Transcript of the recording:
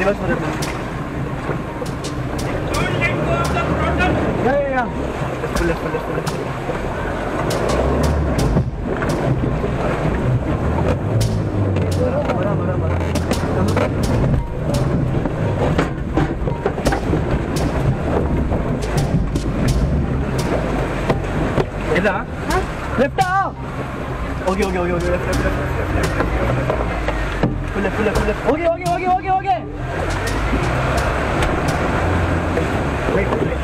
reverse for that man. Don't let go of the throttle. Yeah. Let's pull, Left, huh? Okay, left. Pull left. Okay. Wait.